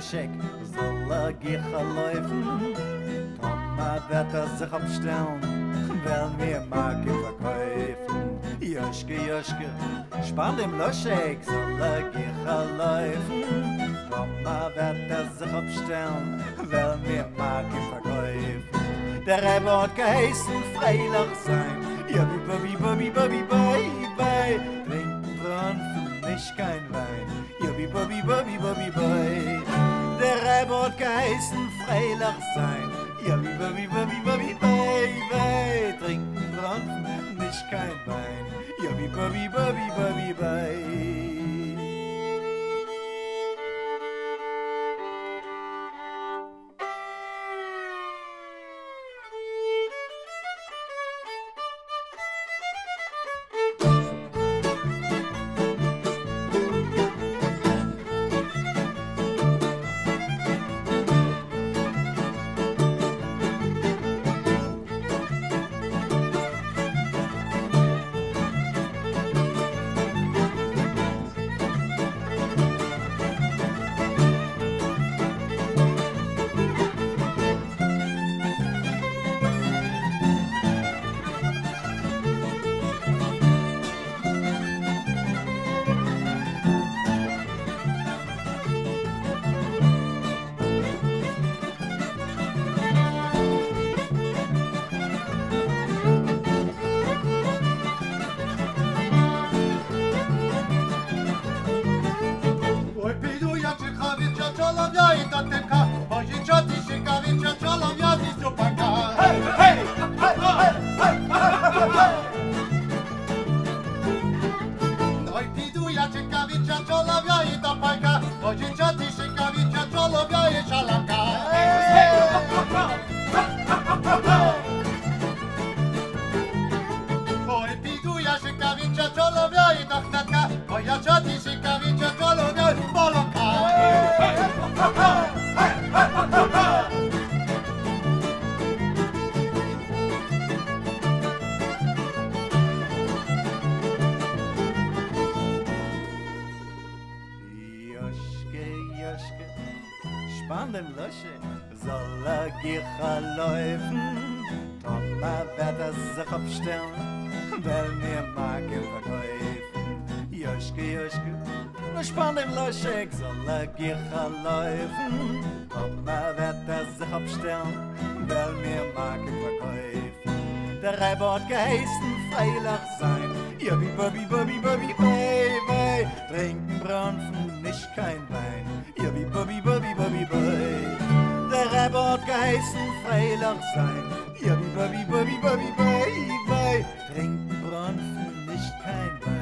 Schek soll gehen laufen. Mama wird das sich abstellen, weil wir Marke verkaufen. Joschke, Joschke, spar dem Loschek soll gehen laufen. Mama wird das sich abstellen, weil wir Marke verkaufen. Der Rebbe hat geheißen, freilich sein. Ja, wie, Bobby, Bobby, bye, bye. Trinken wir für mich kein Wein. Ja, wie, Bobby, Bobby, Bobby, bye. Der Rebbe hat geheißen, freilich sein. Ja, wie, Bobby, Bobby, Bobby, bye, bye. Trinken wir für mich kein Wein. Ja, wie, Bobby, Bobby, Bobby, bye. Sein. Ja, wie Bobby, Bobby, Bobby, Bobby, Bobby, Trinken Brand für nicht kein Wein.